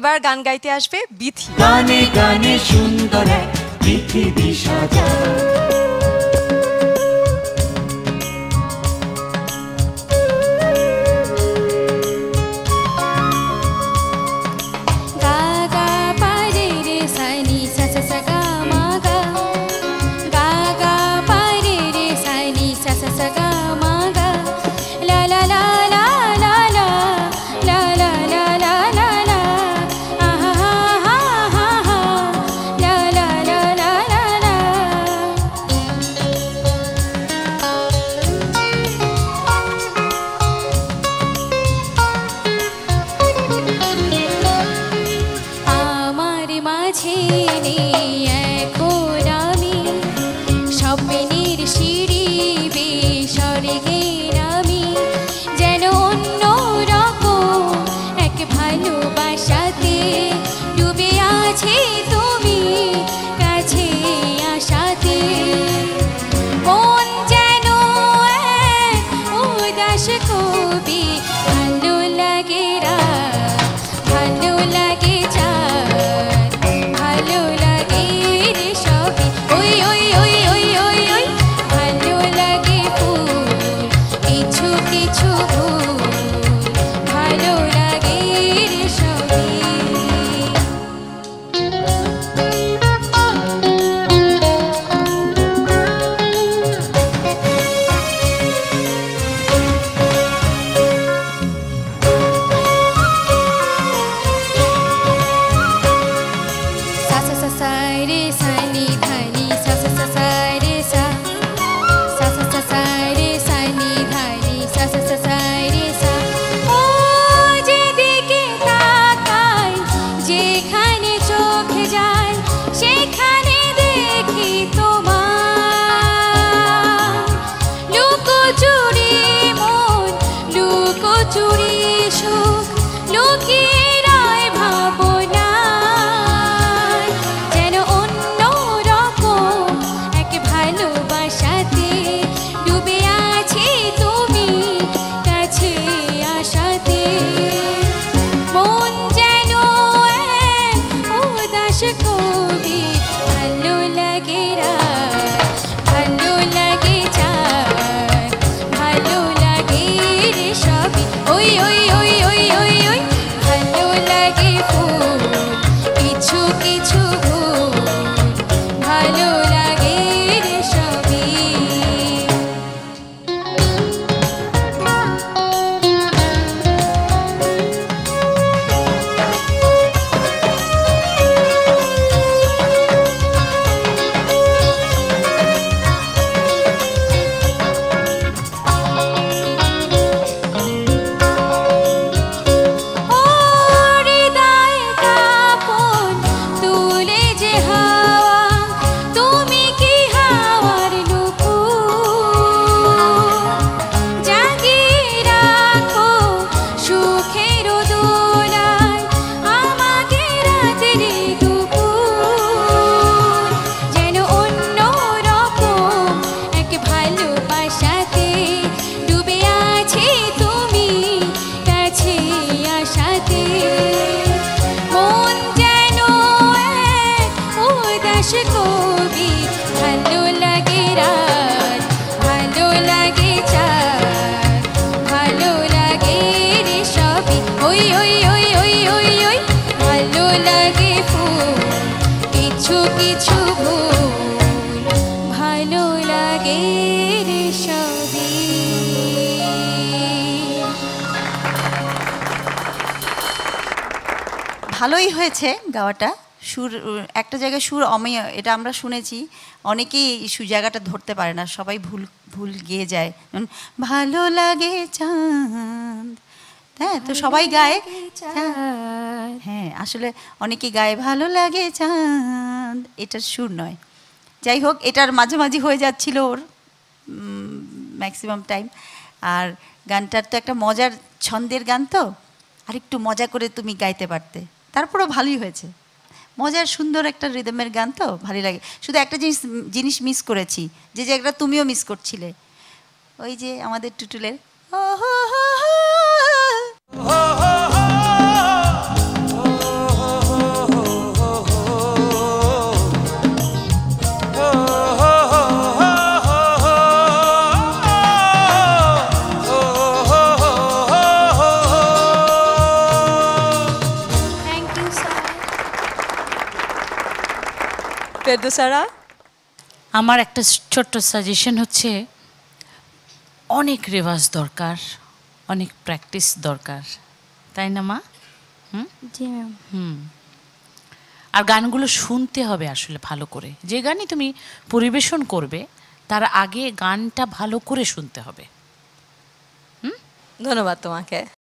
এবার গান গাইতে আসবে বিথি। গানে গানে সুন্দর এক পৃথিবী সাজা, ভালোই হয়েছে গাওয়াটা। সুর একটা জায়গায় সুর অময়, এটা আমরা শুনেছি, অনেকেই সুর জায়গাটা ধরতে পারে না, সবাই ভুল ভুল গেয়ে যায়। ভালো লাগে চাঁদ, হ্যাঁ তো সবাই গায়, হ্যাঁ আসলে অনেকেই গায়ে ভালো লাগে চাঁদ, এটার সুর নয়। যাই হোক, এটার মাঝামাঝি হয়ে যাচ্ছিল ওর ম্যাক্সিমাম টাইম। আর গানটার তো একটা মজার ছন্দের গান, তো আর একটু মজা করে তুমি গাইতে পারতে, তারপরও ভালোই হয়েছে। মজার সুন্দর একটা রিদমের গান, তো ভালোই লাগে। শুধু একটা জিনিস মিস করেছি, যে জায়গাটা তুমিও মিস করছিলে, ওই যে আমাদের টুটুলের ফেরদৌসারা আমার একটা ছোট্ট সাজেশন হচ্ছে অনেক রিভার্স দরকার অনেক প্র্যাকটিস দরকার তাই না মা হুম জি ম্যাম হুম আর গানগুলো শুনতে হবে আসলে ভালো করে যে গানই তুমি পরিবেশন করবে তার আগে গানটা ভালো করে শুনতে হবে হুম ধন্যবাদ তোমাকে।